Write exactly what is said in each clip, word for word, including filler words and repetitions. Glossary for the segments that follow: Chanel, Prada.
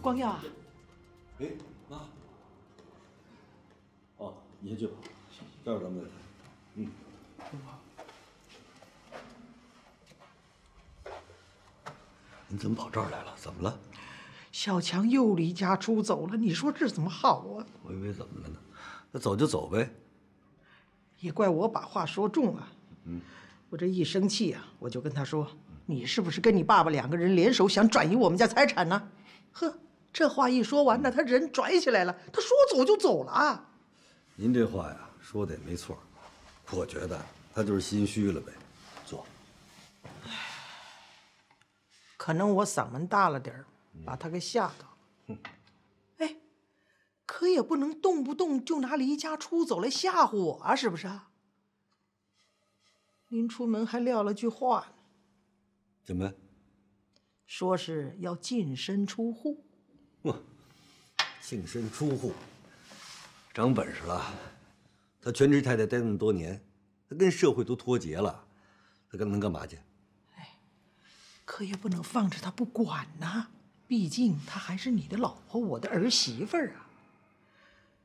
光耀啊！哎，妈。哦，你先去吧，待会儿咱们再谈。嗯。你怎么跑这儿来了？怎么了？小强又离家出走了，你说这怎么好啊？我以为怎么了呢？那走就走呗。也怪我把话说重了。嗯。 我这一生气啊，我就跟他说：“你是不是跟你爸爸两个人联手想转移我们家财产呢？”呵，这话一说完呢，他人拽起来了，他说走就走了啊。您这话呀，说的也没错，我觉得他就是心虚了呗。坐。可能我嗓门大了点儿，把他给吓到了。哎，可也不能动不动就拿离家出走来吓唬我啊，是不是啊？ 临出门还撂了句话呢，怎么？说是要净身出户。哇，净身出户，长本事了。他全职太太待那么多年，他跟社会都脱节了，他能干嘛去？哎，可也不能放着他不管呐，毕竟他还是你的老婆，我的儿媳妇儿啊。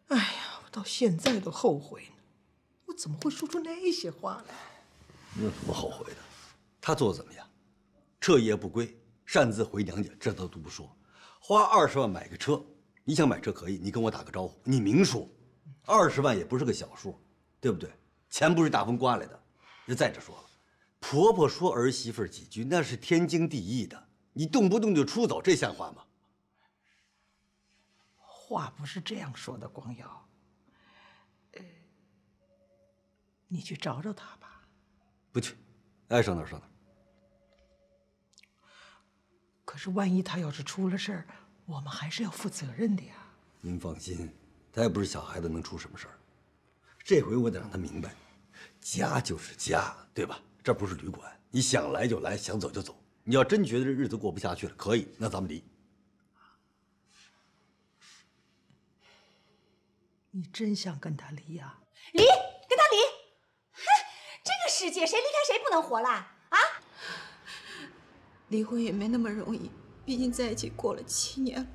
哎呀，我到现在都后悔呢，我怎么会说出那些话来？ 有什么后悔的？他做的怎么样？彻夜不归，擅自回娘家，这他都不说。花二十万买个车，你想买车可以，你跟我打个招呼，你明说。二十万也不是个小数，对不对？钱不是大风刮来的。就再者说了，婆婆说儿媳妇几句，那是天经地义的。你动不动就出走，这像话吗？话不是这样说的，光耀。呃，你去找找他吧。 不去，爱上哪儿上哪儿。可是万一他要是出了事儿，我们还是要负责任的呀。您放心，他也不是小孩子，能出什么事儿？这回我得让他明白，家就是家，对吧？这不是旅馆，你想来就来，想走就走。你要真觉得这日子过不下去了，可以，那咱们离。你真想跟他离呀？离，跟他离。 世界谁离开谁不能活了啊！离婚也没那么容易，毕竟在一起过了七年了。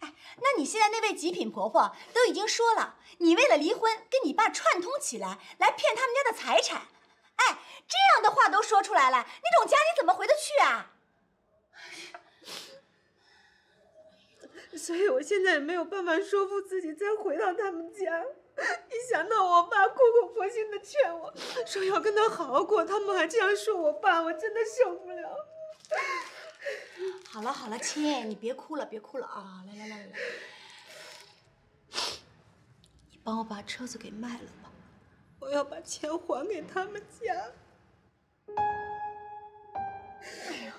哎，那你现在那位极品婆婆都已经说了，你为了离婚跟你爸串通起来，来骗他们家的财产。哎，这样的话都说出来了，那种家你怎么回得去啊？所以我现在也没有办法说服自己再回到他们家。 一想到我爸苦口婆心的劝我说要跟他好好过，他们还这样说我爸，我真的受不了。好了好了，亲，你别哭了，别哭了啊！来来来来来，你帮我把车子给卖了吧，我要把钱还给他们家。哎呦，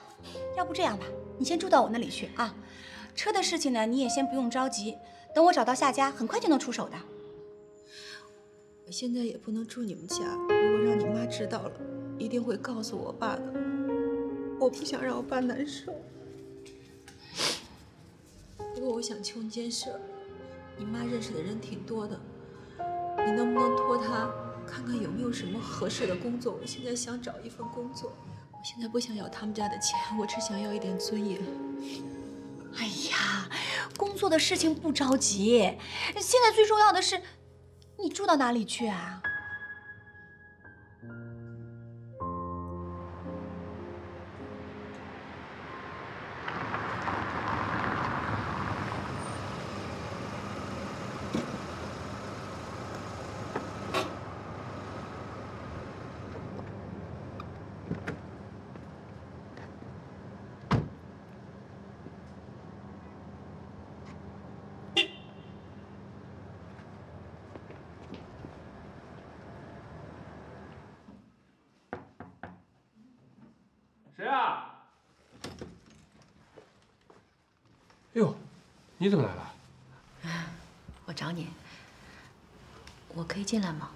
要不这样吧，你先住到我那里去啊。车的事情呢，你也先不用着急，等我找到下家，很快就能出手的。 我现在也不能住你们家，如果让你妈知道了，一定会告诉我爸的。我不想让我爸难受。不过我想求你件事，你妈认识的人挺多的，你能不能托她看看有没有什么合适的工作？我现在想找一份工作，我现在不想要他们家的钱，我只想要一点尊严。哎呀，工作的事情不着急，现在最重要的是。 你住到哪里去啊？哎呦，你怎么来了？我找你，我可以进来吗？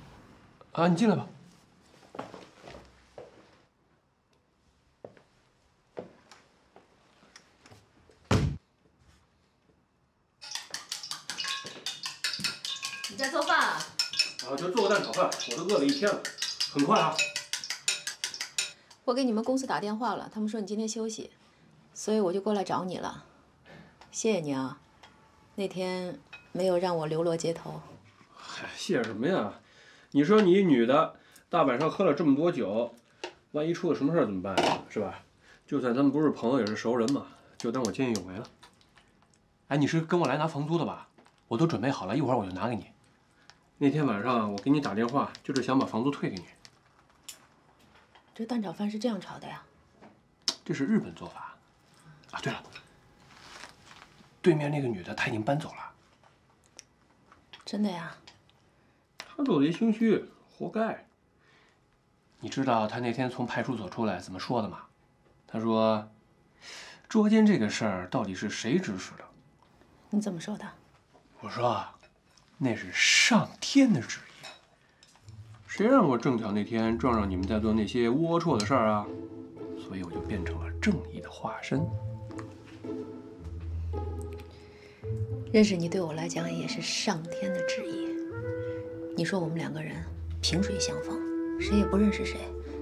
啊，你进来吧。你在做饭啊？啊，就做个蛋炒饭，我都饿了一天了。很快啊。我给你们公司打电话了，他们说你今天休息，所以我就过来找你了。谢谢你啊，那天没有让我流落街头。嗨，谢什么呀？你说你一女的，大晚上喝了这么多酒，万一出了什么事儿怎么办呀？是吧？就算咱们不是朋友，也是熟人嘛，就当我见义勇为了。哎，你是跟我来拿房租的吧？我都准备好了，一会儿我就拿给你。那天晚上我给你打电话，就是想把房租退给你。这蛋炒饭是这样炒的呀？这是日本做法。啊，对了。 对面那个女的，她已经搬走了。真的呀？她走的也心虚，活该。你知道她那天从派出所出来怎么说的吗？她说：“捉奸这个事儿到底是谁指使的？”你怎么说的？我说：“那是上天的旨意。谁让我正巧那天撞上你们在做那些龌龊的事儿啊？所以我就变成了正义的化身。” 认识你对我来讲也是上天的旨意。你说我们两个人萍水相逢，谁也不认识谁，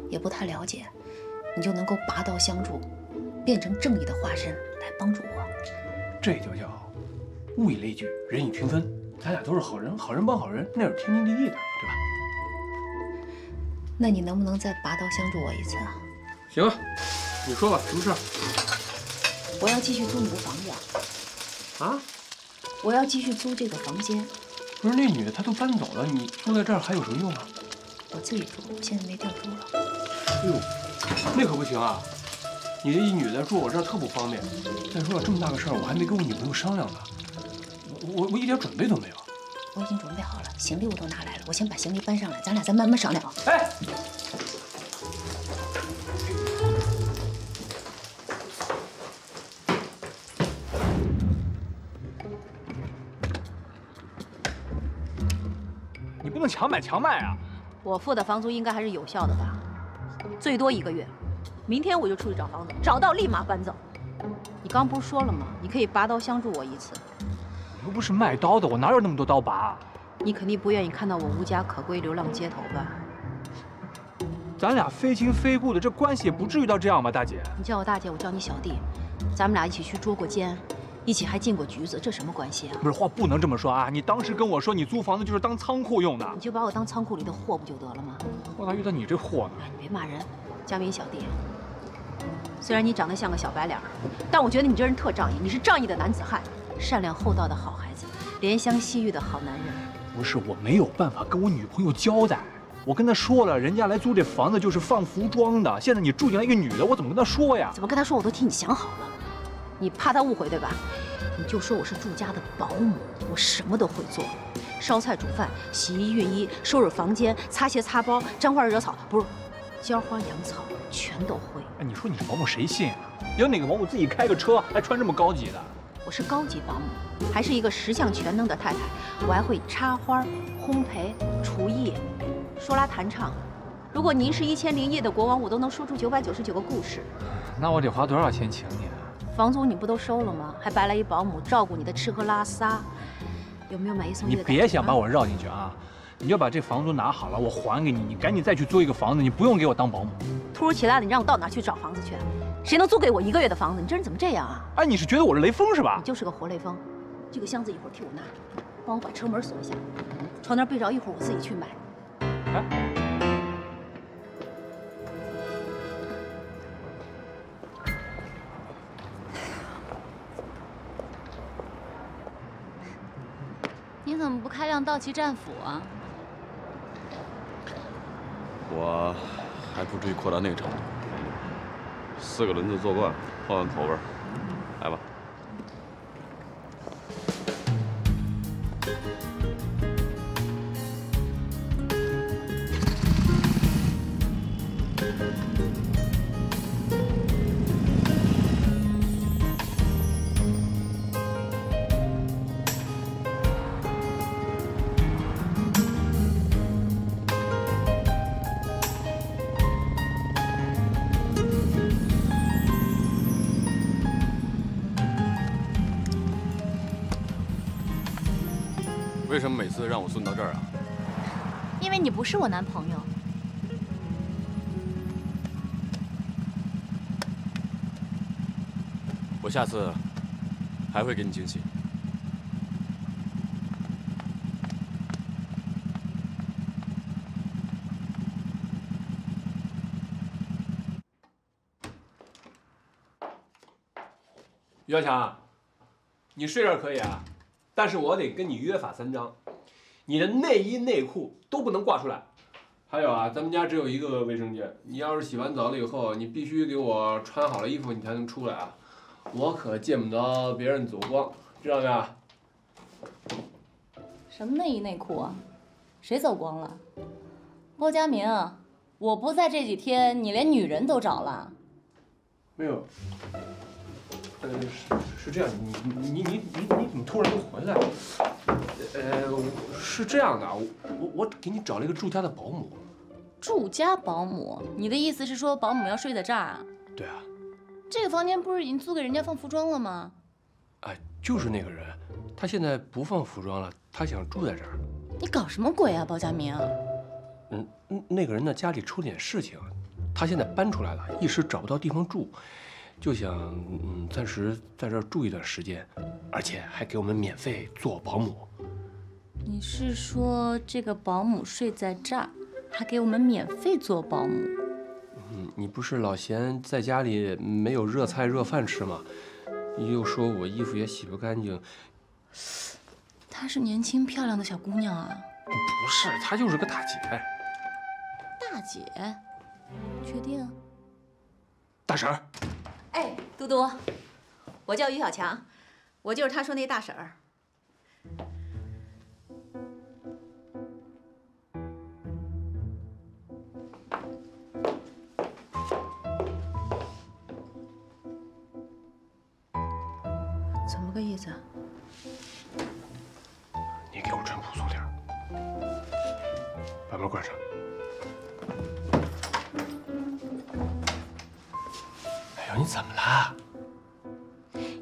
也不太了解，你就能够拔刀相助，变成正义的化身来帮助我。这就叫物以类聚，人以群分。咱俩都是好人，好人帮好人，那是天经地义的，对吧？那你能不能再拔刀相助我一次啊？行啊，你说吧，什么事？我要继续租你的房子。啊？ 我要继续租这个房间。不是那女的，她都搬走了，你住在这儿还有什么用啊？我自己住，我现在没地儿住了。哎呦，那可不行啊！你这一女的住我这儿特不方便。再说了，这么大个事儿，我还没跟我女朋友商量呢。我我我一点准备都没有。我已经准备好了，行李我都拿来了，我先把行李搬上来，咱俩再慢慢商量。哎。 强买强卖啊！我付的房租应该还是有效的吧，最多一个月。明天我就出去找房子，找到立马搬走。你刚不是说了吗？你可以拔刀相助我一次。我又不是卖刀的，我哪有那么多刀拔？你肯定不愿意看到我无家可归、流浪街头吧？咱俩非亲非故的，这关系也不至于到这样吧，大姐？你叫我大姐，我叫你小弟，咱们俩一起去捉过奸。 一起还进过局子，这什么关系啊？不是话不能这么说啊！你当时跟我说你租房子就是当仓库用的，你就把我当仓库里的货不就得了吗？我咋遇到你这货呢？哎，你别骂人，佳明小弟，虽然你长得像个小白脸，但我觉得你这人特仗义，你是仗义的男子汉，善良厚道的好孩子，怜香惜玉的好男人。不是，我没有办法跟我女朋友交代，我跟她说了，人家来租这房子就是放服装的，现在你住进来一个女的，我怎么跟她说呀？怎么跟她说？我都替你想好了。 你怕他误会对吧？你就说我是住家的保姆，我什么都会做，烧菜煮饭、洗衣熨衣、收拾房间、擦鞋擦包、沾花惹草，不是，浇花养草全都会。哎，你说你是保姆谁信啊？有哪个保姆自己开个车还穿这么高级的？我是高级保姆，还是一个十项全能的太太，我还会插花、烘焙、厨艺、说拉弹唱。 如果您是一千零夜的国王，我都能说出九百九十九个故事。那我得花多少钱请你啊？房租你不都收了吗？还白来一保姆照顾你的吃喝拉撒，有没有买一送一的感觉？你别想把我绕进去啊！你就把这房租拿好了，我还给你。你赶紧再去租一个房子，你不用给我当保姆。突如其来的，你让我到哪去找房子去？谁能租给我一个月的房子？你这人怎么这样啊？哎，你是觉得我是雷锋是吧？你就是个活雷锋。这个箱子一会儿替我拿，帮我把车门锁一下，床单被罩一会儿我自己去买。哎。 你怎么不开辆道奇战斧啊？我还不至于扩大那个程度。四个轮子坐惯，换换口味儿，来吧。为什么每次让我送到这儿啊？因为你不是我男朋友。我下次还会给你惊喜。于小强，你睡这儿可以啊，但是我得跟你约法三章，你的内衣内裤都不能挂出来。 还有啊，咱们家只有一个卫生间，你要是洗完澡了以后，你必须给我穿好了衣服，你才能出来啊！我可见不得别人走光，知道没有？什么内衣内裤啊？谁走光了？包佳明，我不在这几天，你连女人都找了？没有，呃，是是这样，你你你你你你怎么突然就回来了？ 呃，是这样的啊，我我给你找了一个住家的保姆。住家保姆？你的意思是说保姆要睡在这儿啊？对啊。这个房间不是已经租给人家放服装了吗？哎，就是那个人，他现在不放服装了，他想住在这儿。你搞什么鬼啊，包佳明？嗯，那个人呢，家里出点事情，他现在搬出来了，一时找不到地方住，就想嗯暂时在这儿住一段时间，而且还给我们免费做保姆。 你是说这个保姆睡在这儿，还给我们免费做保姆？嗯，你不是老嫌在家里没有热菜热饭吃吗？又说我衣服也洗不干净。她是年轻漂亮的小姑娘啊？不是，她就是个大姐。大姐？确定？大婶儿。哎，嘟嘟，我叫于小强，我就是她说那大婶儿。 怎么个意思啊？你给我穿朴素点儿，把门关上。哎呦，你怎么了？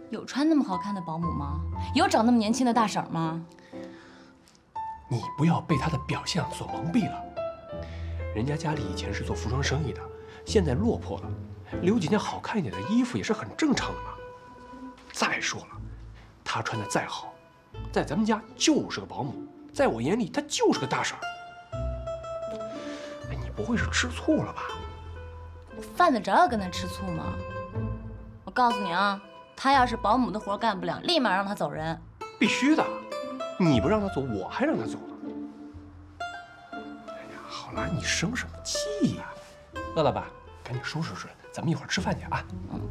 有穿那么好看的保姆吗？有长那么年轻的大婶吗？你不要被她的表象所蒙蔽了。人家家里以前是做服装生意的，现在落魄了，留几件好看一点的衣服也是很正常的嘛。 再说了，她穿的再好，在咱们家就是个保姆，在我眼里她就是个大婶儿。哎，你不会是吃醋了吧？我犯得着要跟她吃醋吗？我告诉你啊，她要是保姆的活干不了，立马让她走人。必须的，你不让她走，我还让她走呢。哎呀，好了，你生什么气呀？乐老板，赶紧收拾收拾，咱们一会儿吃饭去啊。嗯。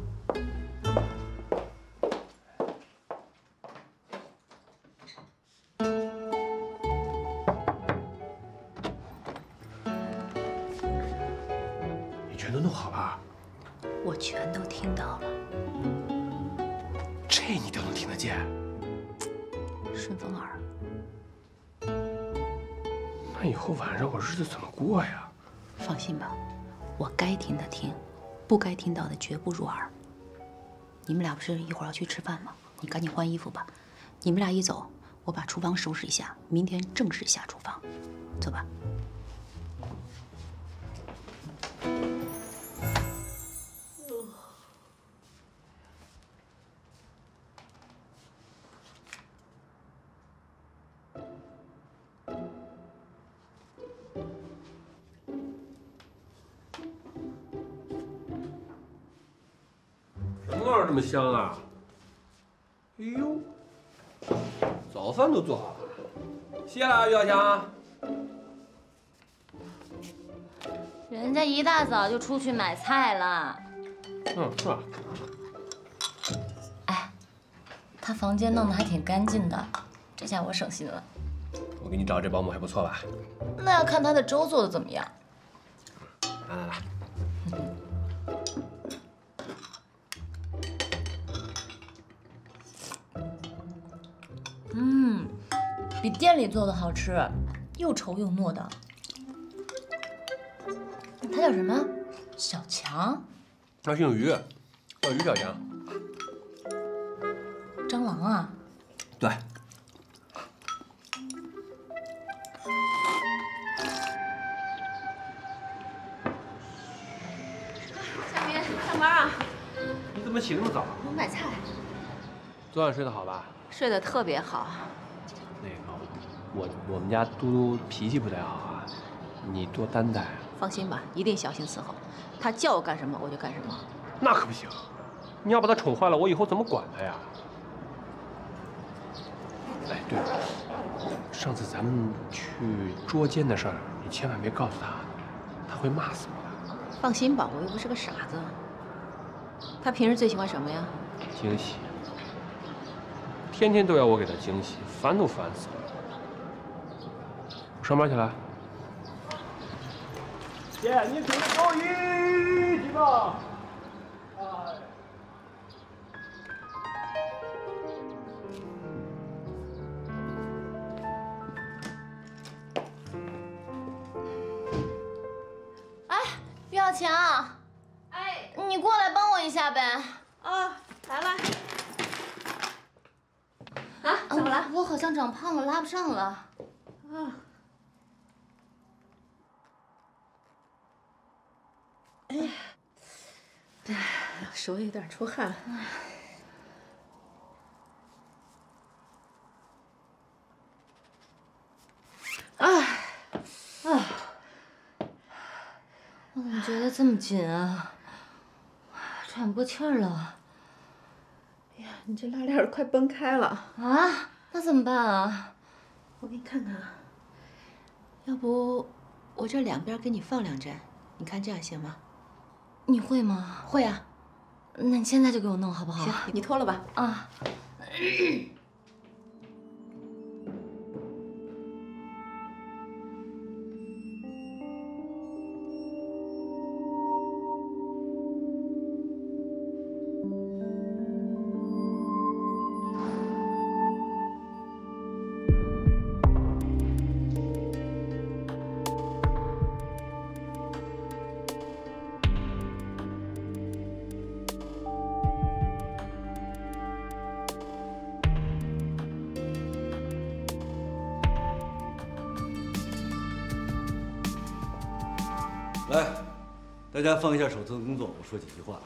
日子怎么过呀？放心吧，我该听的听，不该听到的绝不入耳。你们俩不是一会儿要去吃饭吗？你赶紧换衣服吧。你们俩一走，我把厨房收拾一下，明天正式下厨房。走吧。这么香啊！哎呦，早饭都做好了，谢了，于小强。人家一大早就出去买菜了。嗯，是吧？哎，他房间弄得还挺干净的，这下我省心了。我给你找这保姆还不错吧？那要看他的粥做的怎么样。来来来。 嗯，比店里做的好吃，又稠又糯的。他叫什么？小强？他姓于，叫于小强。蟑螂啊？对。小明，上班啊？你怎么起那么早？我买菜。昨晚睡得好吧？睡得特别好。那个，我我们家嘟嘟脾气不太好啊，你多担待啊。放心吧，一定小心伺候。他叫我干什么，我就干什么。那可不行，你要把他宠坏了，我以后怎么管他呀？哎，对了，上次咱们去捉奸的事儿，你千万别告诉他，他会骂死我的。放心吧，我又不是个傻子。 他平时最喜欢什么呀？惊喜，天天都要我给他惊喜，烦都烦死了。我上班去了。姐，你准备高一几个？ 长胖了，拉不上了。啊！哎呀，哎，手有点出汗。哎，啊！我怎么觉得这么紧啊？喘不过气儿了。哎呀，你这拉链儿快崩开了啊！ 那怎么办啊？我给你看看啊，要不我这两边给你放两针，你看这样行吗？你会吗？会啊，那你现在就给我弄好不好？行，你脱了吧。啊。大家放一下手头的工作，我说几句话。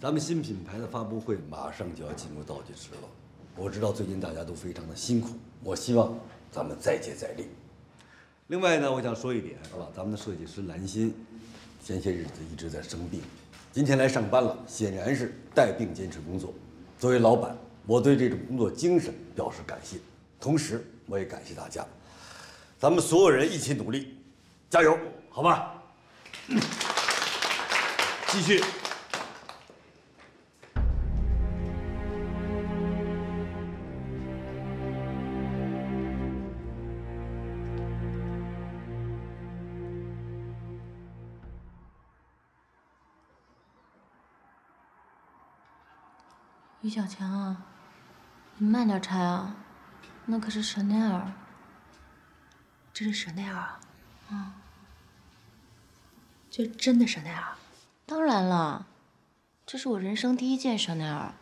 咱们新品牌的发布会马上就要进入倒计时了，我知道最近大家都非常的辛苦，我希望咱们再接再厉。另外呢，我想说一点，是吧？咱们的设计师兰心，前些日子一直在生病，今天来上班了，显然是带病坚持工作。作为老板，我对这种工作精神表示感谢，同时我也感谢大家，咱们所有人一起努力。 加油，好吧！继续。于小强啊，你慢点拆啊，那可是香奈儿。这是香奈儿啊？嗯。 这真的香奈儿？当然了，这是我人生第一件香奈儿，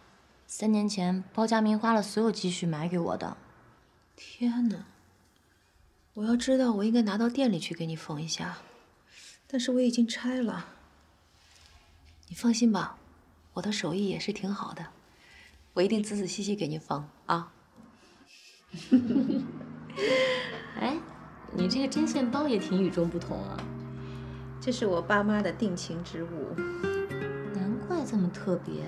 三年前包佳明花了所有积蓄买给我的。天哪！我要知道，我应该拿到店里去给你缝一下，但是我已经拆了。你放心吧，我的手艺也是挺好的，我一定仔仔细细给你缝啊。哎，你这个针线包也挺与众不同啊。 这是我爸妈的定情之物，难怪这么特别，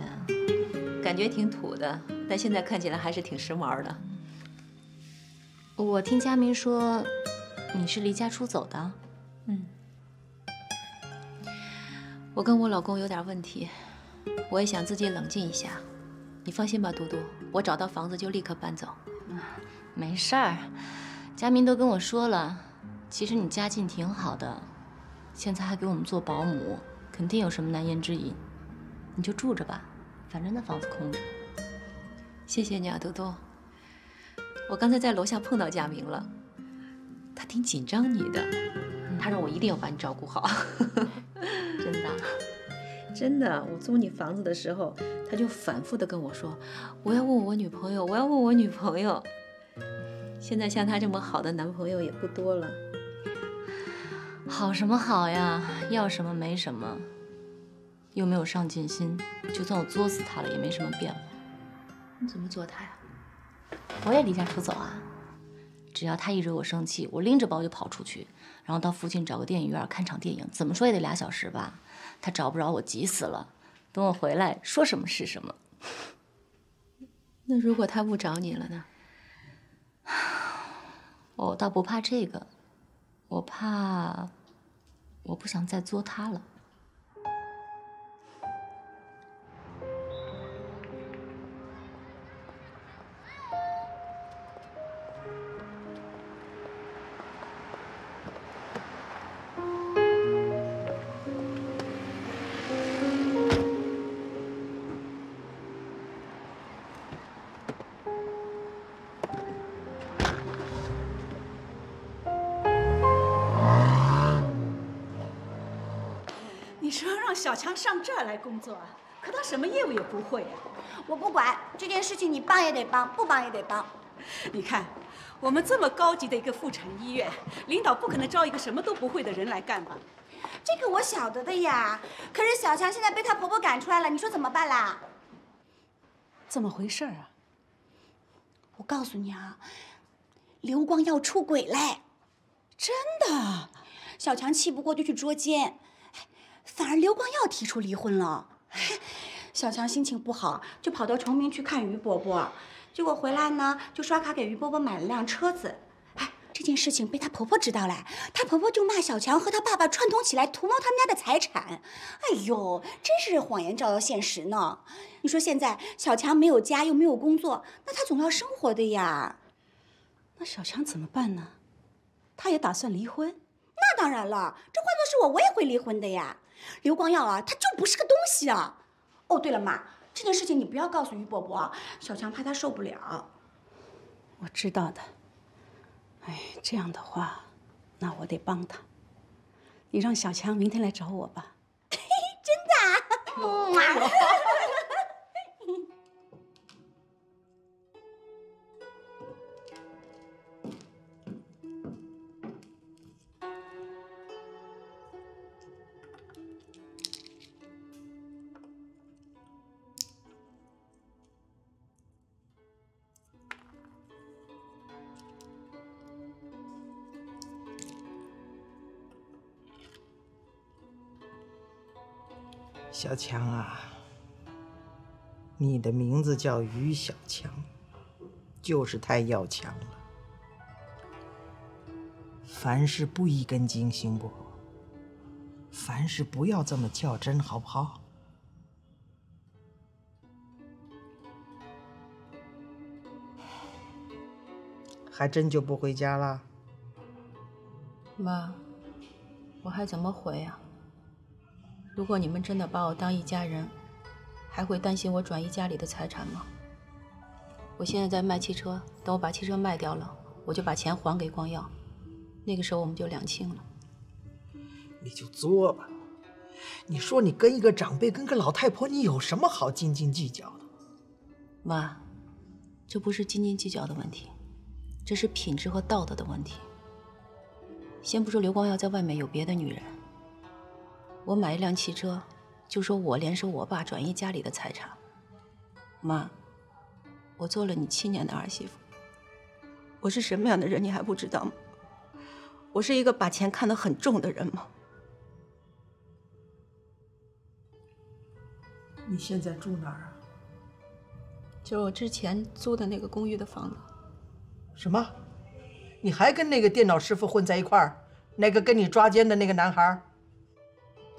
感觉挺土的，但现在看起来还是挺时髦的。我听佳明说，你是离家出走的，嗯，我跟我老公有点问题，我也想自己冷静一下。你放心吧，嘟嘟，我找到房子就立刻搬走。嗯，没事儿，佳明都跟我说了，其实你家境挺好的。 现在还给我们做保姆，肯定有什么难言之隐，你就住着吧，反正那房子空着。谢谢你啊，多多。我刚才在楼下碰到佳明了，他挺紧张你的，他让我一定要把你照顾好。真的，真的，我租你房子的时候，他就反复的跟我说，我要问我女朋友，我要问我女朋友。现在像他这么好的男朋友也不多了。 好什么好呀？要什么没什么。又没有上进心，就算我作死他了也没什么变化。你怎么作他呀？我也离家出走啊！只要他一惹我生气，我拎着包就跑出去，然后到附近找个电影院看场电影，怎么说也得俩小时吧。他找不着我，急死了。等我回来，说什么是什么。那如果他不找你了呢？我倒不怕这个，我怕我不想再作他了。 小强上这儿来工作啊，可他什么业务也不会呀、啊。我不管这件事情，你帮也得帮，不帮也得帮。你看，我们这么高级的一个妇产医院，领导不可能招一个什么都不会的人来干吧？这个我晓得的呀。可是小强现在被她婆婆赶出来了，你说怎么办啦？怎么回事啊？我告诉你啊，刘光耀出轨嘞！真的？小强气不过就去捉奸。 反而刘光耀提出离婚了，小强心情不好，就跑到崇明去看于伯伯，结果回来呢，就刷卡给于伯伯买了辆车子。哎，这件事情被她婆婆知道了，她婆婆就骂小强和她爸爸串通起来图谋他们家的财产。哎呦，真是谎言照耀现实呢！你说现在小强没有家又没有工作，那他总要生活的呀。那小强怎么办呢？他也打算离婚？那当然了，这换作是我，我也会离婚的呀。 刘光耀啊，他就不是个东西啊！哦，对了，妈，这件事情你不要告诉于伯伯，小强怕他受不了。我知道的。哎，这样的话，那我得帮他。你让小强明天来找我吧。嘿嘿，真的啊？小强啊，你的名字叫于小强，就是太要强了。凡事不一根筋，行不？凡事不要这么较真，好不好？还真就不回家了？妈，我还怎么回呀？ 如果你们真的把我当一家人，还会担心我转移家里的财产吗？我现在在卖汽车，等我把汽车卖掉了，我就把钱还给光耀，那个时候我们就两清了。你就作吧，你说你跟一个长辈、跟个老太婆，你有什么好斤斤计较的？妈，这不是斤斤计较的问题，这是品质和道德的问题。先不说刘光耀在外面有别的女人。 我买一辆汽车，就说我联手我爸转移家里的财产。妈，我做了你七年的儿媳妇，我是什么样的人你还不知道吗？我是一个把钱看得很重的人吗？你现在住哪儿啊？就是我之前租的那个公寓的房子。什么？你还跟那个电脑师傅混在一块儿？那个跟你抓奸的那个男孩？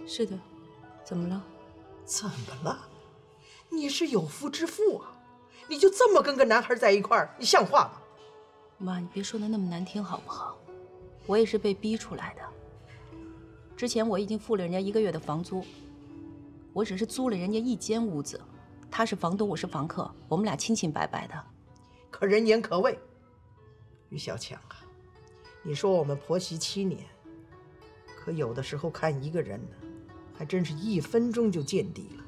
是的，怎么了？怎么了？你是有夫之妇啊，你就这么跟个男孩在一块儿，你像话吗？妈，你别说的那么难听好不好？我也是被逼出来的。之前我已经付了人家一个月的房租，我只是租了人家一间屋子，他是房东，我是房客，我们俩清清白白的。可人言可畏，于小强啊，你说我们婆媳七年，可有的时候看一个人呢。 还真是一分钟就见底了！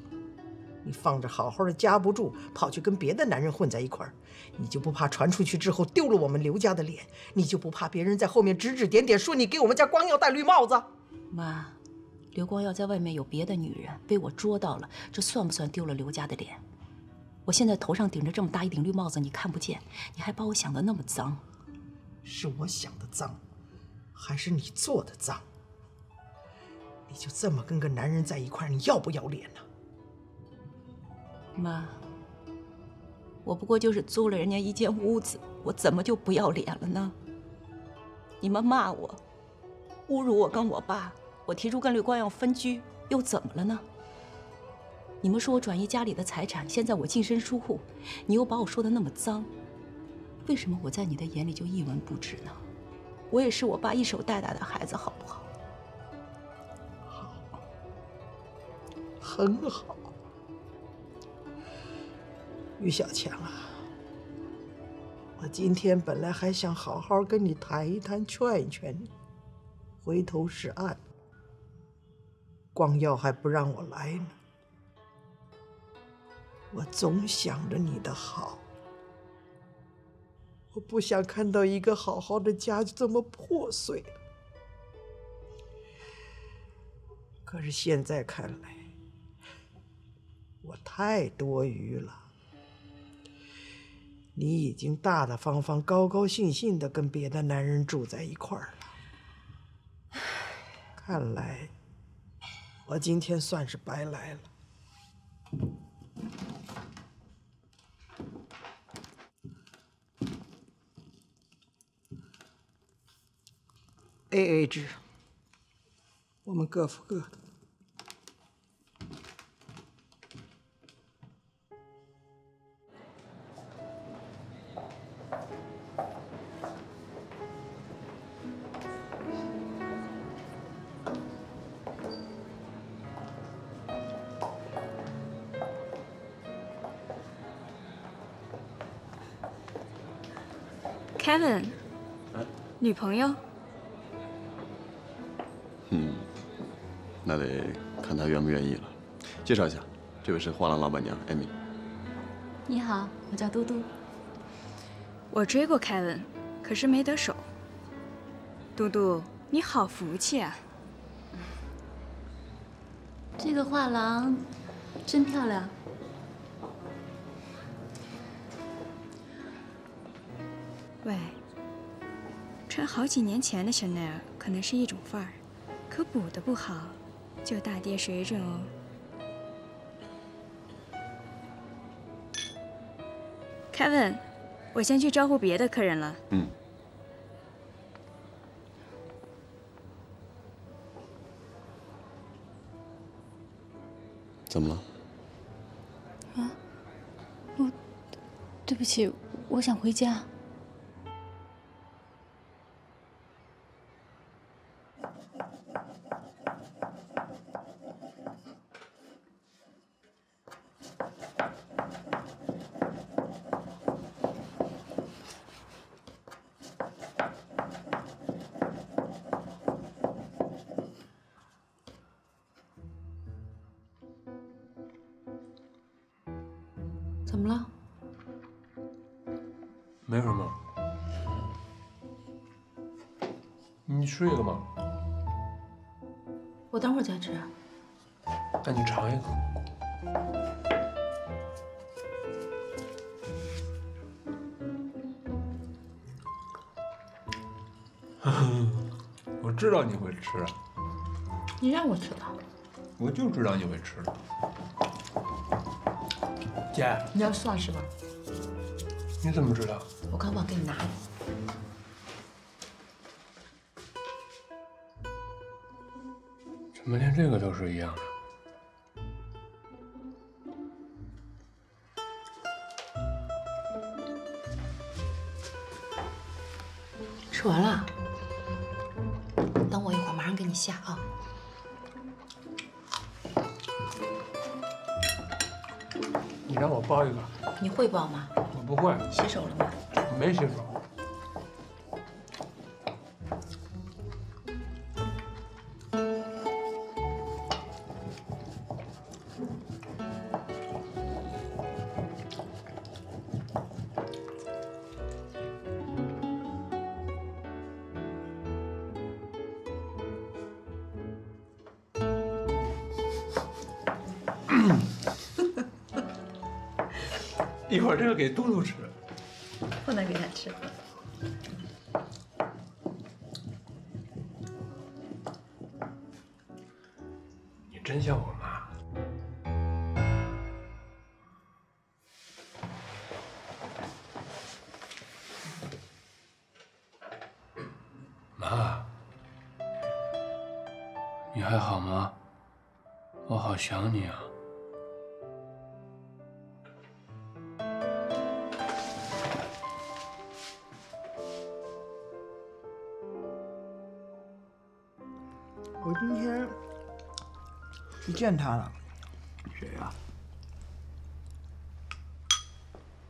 你放着好好的家不住，跑去跟别的男人混在一块儿，你就不怕传出去之后丢了我们刘家的脸？你就不怕别人在后面指指点点，说你给我们家光耀戴绿帽子？妈，刘光耀在外面有别的女人，被我捉到了，这算不算丢了刘家的脸？我现在头上顶着这么大一顶绿帽子，你看不见，你还把我想得那么脏。是我想的脏，还是你做的脏？你就这么跟个男人在一块，你要不要脸呢？妈，我不过就是租了人家一间屋子，我怎么就不要脸了呢？你们骂我，侮辱我跟我爸。 我提出跟刘光耀分居，又怎么了呢？你们说我转移家里的财产，现在我净身出户，你又把我说的那么脏，为什么我在你的眼里就一文不值呢？我也是我爸一手带大的孩子，好不好？好，很好。于小强啊，我今天本来还想好好跟你谈一谈，劝一劝你，回头是岸。 光耀还不让我来呢，我总想着你的好，我不想看到一个好好的家就这么破碎了。可是现在看来，我太多余了。你已经大大方方、高高兴兴的跟别的男人住在一块儿了，看来。 我今天算是白来了。A A 制，我们各付各的。Kevin， 女朋友？嗯，那得看她愿不愿意了。介绍一下，这位是画廊老板娘艾米。你好，我叫嘟嘟。我追过 Kevin， 可是没得手。嘟嘟，你好福气啊！这个画廊真漂亮。 喂，穿好几年前的香奈儿可能是一种范儿，可补的不好，就大跌水准哦。Kevin， 我先去招呼别的客人了。嗯。怎么了？啊，我，对不起，我想回家。 怎么了？没什么。你睡了吗？我等会儿再吃。那你尝一个。 我知道你会吃，你让我吃的，我就知道你会吃。姐，你要蒜是吧？你怎么知道？我刚忘给你拿了。怎么连这个都是一样的？ 吃完了，等我一会儿，马上给你下啊。你让我包一个，你会包吗？我不会。洗手了吗？没洗手。一会儿这个给嘟嘟吃，不能给他吃。你真像我妈。妈，你还好吗？我好想你啊。 我今天去见他了，谁呀？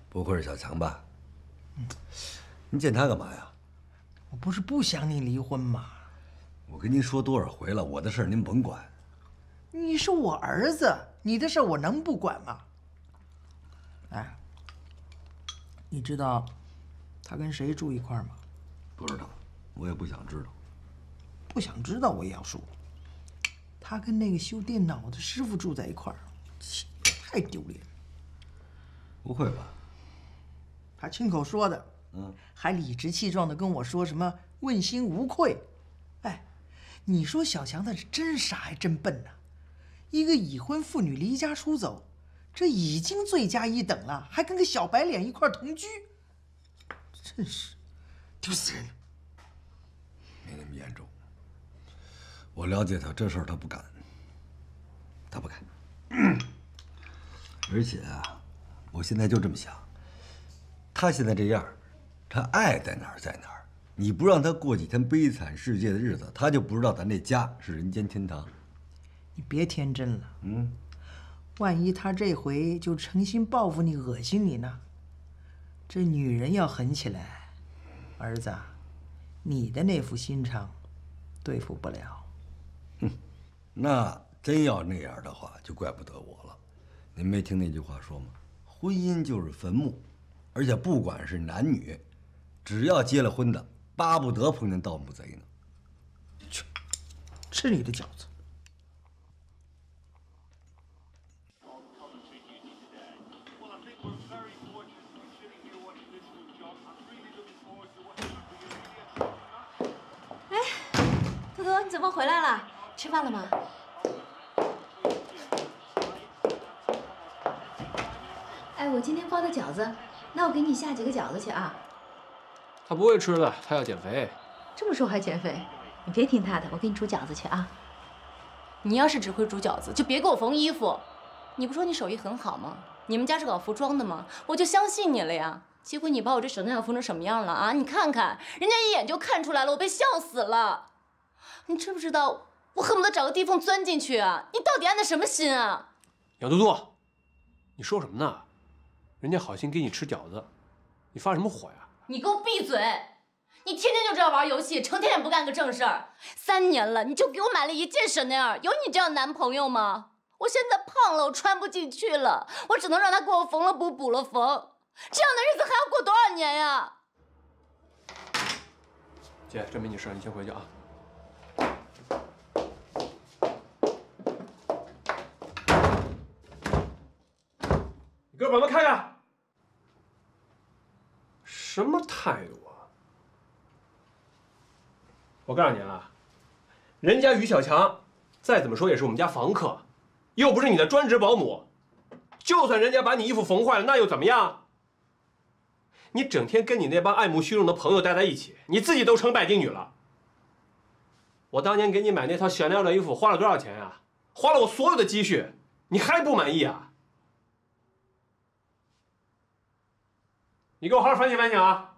不会是小强吧？嗯，你见他干嘛呀？我不是不想你离婚吗？我跟您说多少回了，我的事儿您甭管。你是我儿子，你的事儿我能不管吗？哎，你知道他跟谁住一块儿吗？不知道，我也不想知道。 不想知道我也要说，他跟那个修电脑的师傅住在一块儿，太丢脸了。不会吧？他亲口说的，嗯，还理直气壮的跟我说什么问心无愧。哎，你说小强他是真傻还真笨呐！一个已婚妇女离家出走，这已经罪加一等了，还跟个小白脸一块同居，真是丢死人了。没那么严重。 我了解他，这事儿他不敢，他不敢。而且啊，我现在就这么想，他现在这样，他爱在哪儿在哪儿。你不让他过几天悲惨世界的日子，他就不知道咱这家是人间天堂。你别天真了，嗯，万一他这回就诚心报复你、恶心你呢？这女人要狠起来，儿子，你的那副心肠对付不了。 哼，那真要那样的话，就怪不得我了。您没听那句话说吗？婚姻就是坟墓，而且不管是男女，只要结了婚的，巴不得碰见盗墓贼呢。去，吃你的饺子。哎，多多，你怎么回来了？ 吃饭了吗？哎，我今天包的饺子，那我给你下几个饺子去啊。他不会吃的，他要减肥。这么说还减肥？你别听他的，我给你煮饺子去啊。你要是只会煮饺子，就别给我缝衣服。你不说你手艺很好吗？你们家是搞服装的吗？我就相信你了呀。结果你把我这手袋缝成什么样了啊？你看看，人家一眼就看出来了，我被笑死了。你知不知道？ 我恨不得找个地缝钻进去啊！你到底安的什么心啊？杨嘟嘟，你说什么呢？人家好心给你吃饺子，你发什么火呀？你给我闭嘴！你天天就知道玩游戏，成天也不干个正事儿。三年了，你就给我买了一件香奈儿，有你这样男朋友吗？我现在胖了，我穿不进去了，我只能让他给我缝了补，补了缝。这样的日子还要过多少年呀？姐，这没你事，你先回去啊。 给我把门开开！什么态度啊！我告诉你啊，人家于小强再怎么说也是我们家房客，又不是你的专职保姆。就算人家把你衣服缝坏了，那又怎么样？你整天跟你那帮爱慕虚荣的朋友待在一起，你自己都成拜金女了。我当年给你买那套香奈儿的衣服花了多少钱啊？花了我所有的积蓄，你还不满意啊？ 你给我好好反省反省啊！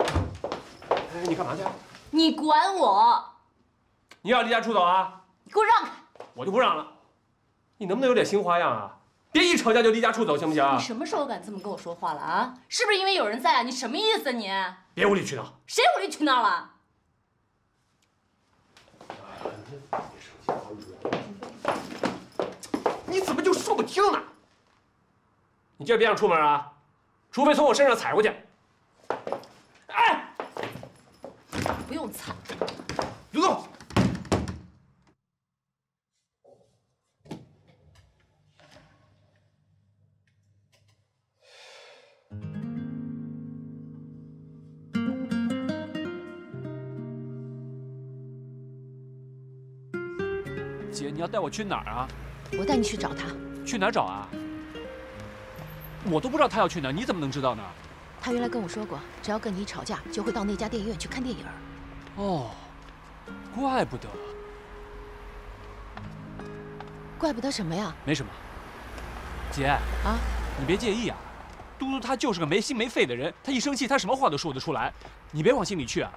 哎，你干嘛去？你管我！你要离家出走啊？你给我让开！我就不让了。你能不能有点新花样啊？别一吵架就离家出走，行不行啊？你什么时候敢这么跟我说话了啊？是不是因为有人在啊？你什么意思你？别无理取闹！谁无理取闹了？你怎么就说不听呢？ 你今儿别想出门啊，除非从我身上踩过去。哎，不用踩，嘟嘟。姐，你要带我去哪儿啊？我带你去找他。去哪儿找啊？我都不知道他要去哪儿，你怎么能知道呢？他原来跟我说过，只要跟你吵架，就会到那家电影院去看电影。哦，怪不得。怪不得什么呀？没什么。姐啊，你别介意啊。 嘟嘟他就是个没心没肺的人，他一生气，他什么话都说得出来。你别往心里去啊。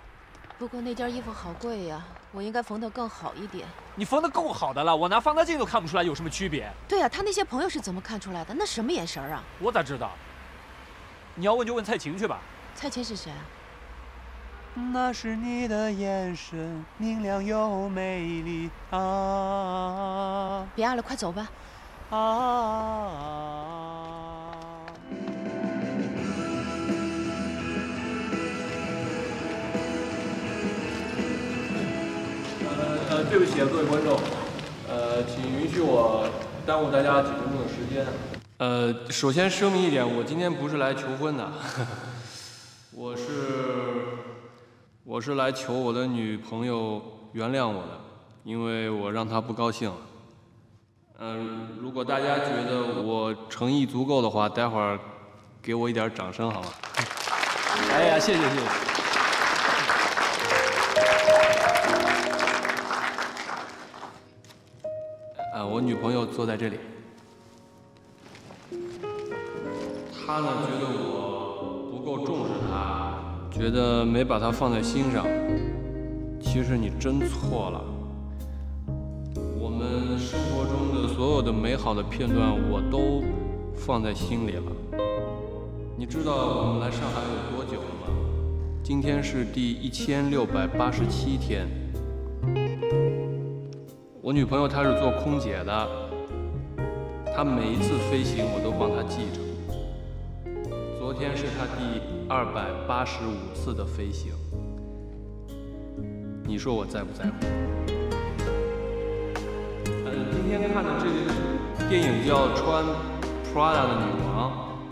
不过那件衣服好贵呀，我应该缝得更好一点。你缝得够好的了，我拿放大镜都看不出来有什么区别。对呀、啊，他那些朋友是怎么看出来的？那什么眼神啊？我咋知道？你要问就问蔡琴去吧。蔡琴是谁啊？那是你的眼神，明亮又美丽啊！别啊了，快走吧。啊。 呃，对不起啊，各位观众，呃，请允许我耽误大家几分钟的时间。呃，首先声明一点，我今天不是来求婚的，我是我是来求我的女朋友原谅我的，因为我让她不高兴。嗯、呃，如果大家觉得我诚意足够的话，待会儿给我一点掌声好吗？哎呀，谢谢谢谢。 啊，我女朋友坐在这里，她呢觉得我不够重视她，觉得没把她放在心上。其实你真错了，我们生活中的所有的美好的片段，我都放在心里了。你知道我们来上海有多久了吗？今天是第一千六百八十七天。 我女朋友她是做空姐的，她每一次飞行我都帮她记着。昨天是她第二百八十五次的飞行，你说我在不在乎？呃，今天看的这个电影叫《穿 Prada 的女王》，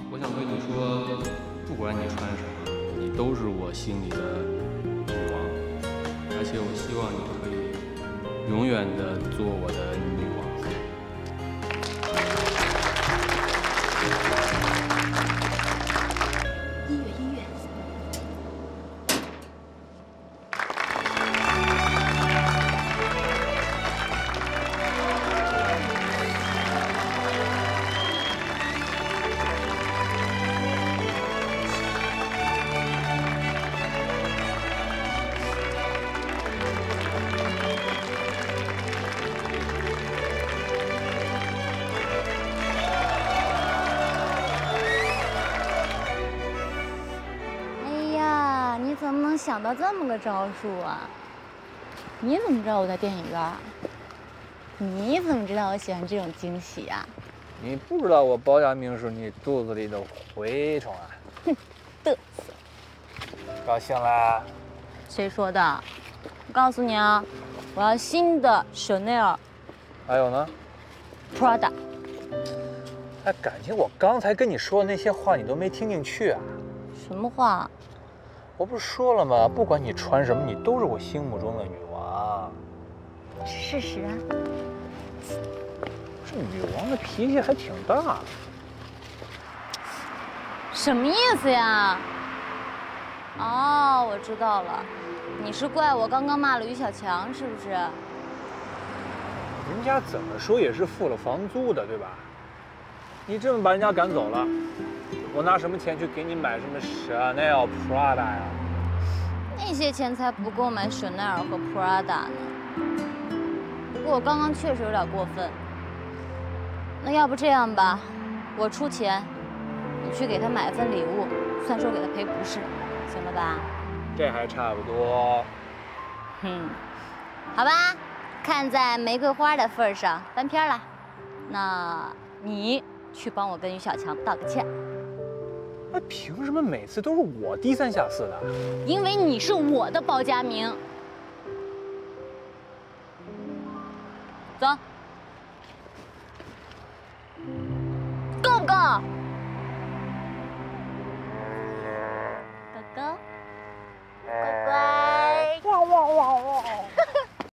我想对你说，不管你穿什么，你都是我心里的女王，而且我希望你。 永远的做我的女王。音乐，音乐。 想到这么个招数啊！你怎么知道我在电影院？你怎么知道我喜欢这种惊喜啊？你不知道我包家明是你肚子里的蛔虫啊！哼，嘚瑟！高兴啦？谁说的？我告诉你啊，我要新的香奈儿。还有呢 ？Prada。哎，感情我刚才跟你说的那些话你都没听进去啊？什么话？ 我不是说了吗？不管你穿什么，你都是我心目中的女王。事实啊，这女王的脾气还挺大。什么意思呀？哦，我知道了，你是怪我刚刚骂了于小强是不是？人家怎么说也是付了房租的，对吧？你这么把人家赶走了。 我拿什么钱去给你买什么香奈儿、Prada 呀？那些钱才不够买香奈儿和 Prada 呢。不过我刚刚确实有点过分。那要不这样吧，我出钱，你去给他买一份礼物，算是我给他赔不是，行了吧？这还差不多。嗯，好吧，看在玫瑰花的份上，翻篇了。那你去帮我跟于小强道个歉。 那凭什么每次都是我低三下四的？因为你是我的包家明。走，够不够？